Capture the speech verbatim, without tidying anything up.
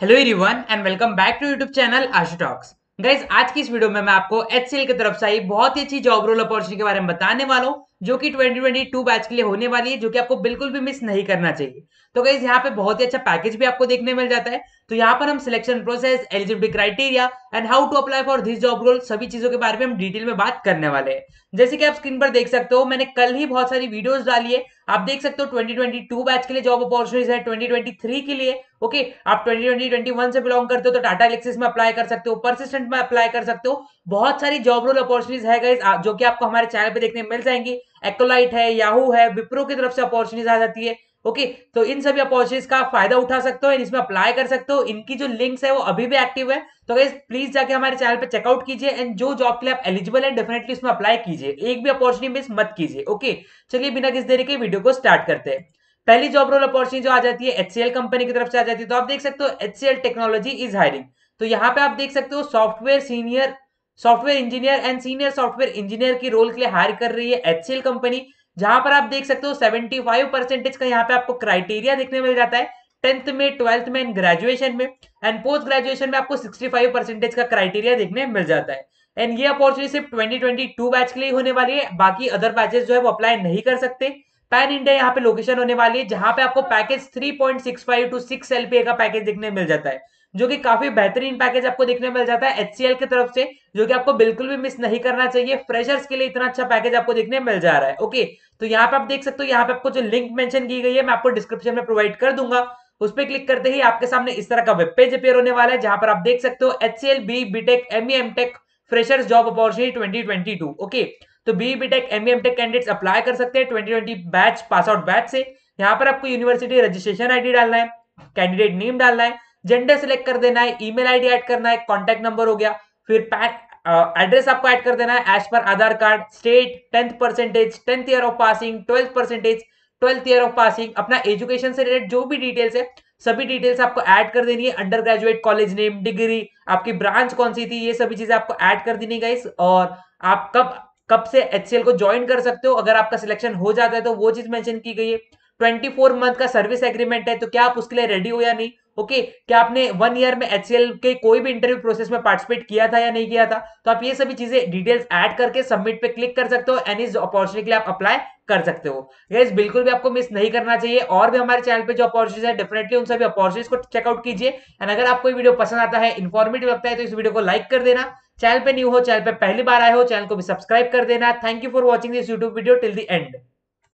Hello everyone and welcome back to YouTube channel Ashutalks. Guys, आज की इस वीडियो में मैं आपको एचसीएल की तरफ से आई बहुत ही अच्छी जॉब रोल अपॉर्चुनिटी के बारे में बताने वाला हूँ, जो कि ट्वेंटी ट्वेंटी टू बैच के लिए होने वाली है, जो कि आपको बिल्कुल भी मिस नहीं करना चाहिए। तो गाइस, यहाँ पे बहुत ही अच्छा पैकेज भी आपको देखने मिल जाता है। तो यहाँ पर हम selection process, eligibility criteria and how to apply for this job role, सभी चीजों के बारे में हम डिटेल में बात करने वाले हैं। जैसे कि आप स्क्रीन पर देख सकते हो, मैंने कल ही बहुत सारी वीडियोस डाली है। आप देख सकते हो ट्वेंटी ट्वेंटी टू बैच के लिए जॉब अपॉर्चुनिटीज है, ट्वेंटी ट्वेंटी थ्री के लिए। ओके, आप twenty twenty, twenty twenty one से बिलोंग करते हो तो टाटा एलेक्सिस में अप्लाई कर सकते हो, परसिस्टेंट में अप्लाई कर सकते हो। बहुत सारी जॉब रोल अपॉर्चुनिटीज है गाइस, जो कि आपको हमारे चैनल पे देखने मिल जाएंगी। एक्कोलाइट है, याहू है, विप्रो की तरफ से अपॉर्चुनिटीज आ जाती है। ओके okay, तो इन सभी अपॉर्चुनिटीज का फायदा उठा सकते हो, इसमें अप्लाई कर सकते हो। इनकी जो लिंक्स है वो अभी भी एक्टिव है, तो गाइस प्लीज जाके हमारे चैनल पे चेकआउट कीजिए एंड जो जॉब के लिए आप एलिजिबल है डेफिनेटली उसमें अप्लाई कीजिए, एक भी अपॉर्चुनिटी मिस मत कीजिए। ओके okay, चलिए बिना किसी देरी के वीडियो को स्टार्ट करते हैं। पहली जॉब रोल अपॉर्चुनिटी जो आ जाती है एचसीएल कंपनी की तरफ से आ जाती है। तो आप देख सकते हो एचसीएल टेक्नोलॉजी इज हायरिंग। तो यहाँ पे आप देख सकते हो software senior software engineer and senior software engineer की रोल के लिए हायर कर रही है एचसीएल कंपनी, जहां पर आप देख सकते हो सेवेंटी फाइव परसेंटेज का यहाँ पे आपको क्राइटेरिया देखने मिल जाता है, टेंथ में, ट्वेल्थ में एंड ग्रेजुएशन में एंड पोस्ट ग्रेजुएशन में आपको सिक्सटी फाइव परसेंटेज का क्राइटेरिया देखने मिल जाता है। एंड ये अपॉर्चुनिटी सिर्फ ट्वेंटी ट्वेंटी टू बैच के लिए होने वाली है, बाकी अदर बैचेस जो है वो अप्लाई नहीं कर सकते। पैन इंडिया यहाँ पे लोकेशन होने वाली है, जहां पे आपको package three point six five two six LPA का पैकेज देखने मिल जाता है, जो कि काफी बेहतरीन पैकेज आपको देखने मिल जाता है एचसीएल की तरफ से, जो कि आपको बिल्कुल भी मिस नहीं करना चाहिए। फ्रेशर्स के लिए इतना अच्छा पैकेज आपको देखने मिल जा रहा है। ओके, तो यहाँ पे आप देख सकते हो, यहाँ पे आपको जो लिंक मेंशन की गई है मैं आपको डिस्क्रिप्शन में प्रोवाइड कर दूंगा। उस पर क्लिक करते ही आपके सामने इस तरह का वेब पेज अपेयर होने वाला है, जहां पर आप देख सकते हो HCL B BTech ME MTech freshers job opportunity twenty twenty two. Okay, तो B BTech ME MTech candidates apply कर सकते हैं twenty twenty batch pass out batch से। यहाँ पर आपको यूनिवर्सिटी रजिस्ट्रेशन आईडी डालना है, कैंडिडेट नेम डालना है, जेंडर सिलेक्ट कर देना है, ईमेल आईडी ऐड करना है, कॉन्टैक्ट नंबर हो गया, फिर एड्रेस आपको ऐड कर देना है एज पर Aadhaar card, state, tenth percentage, tenth year of passing, twelfth percentage, twelfth year of passing, अपना एजुकेशन से रिलेटेड जो भी डिटेल्स है सभी डिटेल्स आपको ऐड कर देनी है, under graduate, college name, degree, आपकी ब्रांच कौन सी थी, ये सभी चीजें आपको ऐड कर देनी गाइस। और आप कब कब से एचसीएल को ज्वाइन कर सकते हो, अगर आपका सिलेक्शन हो जाता है तो वो चीज मेंशन की गई है। ट्वेंटी फोर मंथ का सर्विस एग्रीमेंट है, तो क्या आप उसके लिए रेडी हो या नहीं। ओके okay, क्या आपने वन ईयर में एचसीएल के कोई भी इंटरव्यू प्रोसेस में पार्टिसिपेट किया था या नहीं किया था, तो आप ये सभी चीजें डिटेल्स ऐड करके सबमिट पे क्लिक कर सकते हो एंड इस अपॉर्चुनिटी के लिए आप अप्लाई कर सकते हो। गाइस, बिल्कुल भी आपको मिस नहीं करना चाहिए। और भी हमारे चैनल पे जो अपॉर्चुनिटीज है डेफिनेटली उन सभी अपॉर्चुनिटीज को चेकआउट कीजिए एंड अगर आपको वीडियो पसंद आता है, इन्फॉर्मेटिव लगता है, तो इस वीडियो को लाइक कर देना। चैनल पे न्यू हो, चैनल पे पहली बार आए हो, चैनल को भी सब्सक्राइब कर देना। Thank you for watching this YouTube video till the and.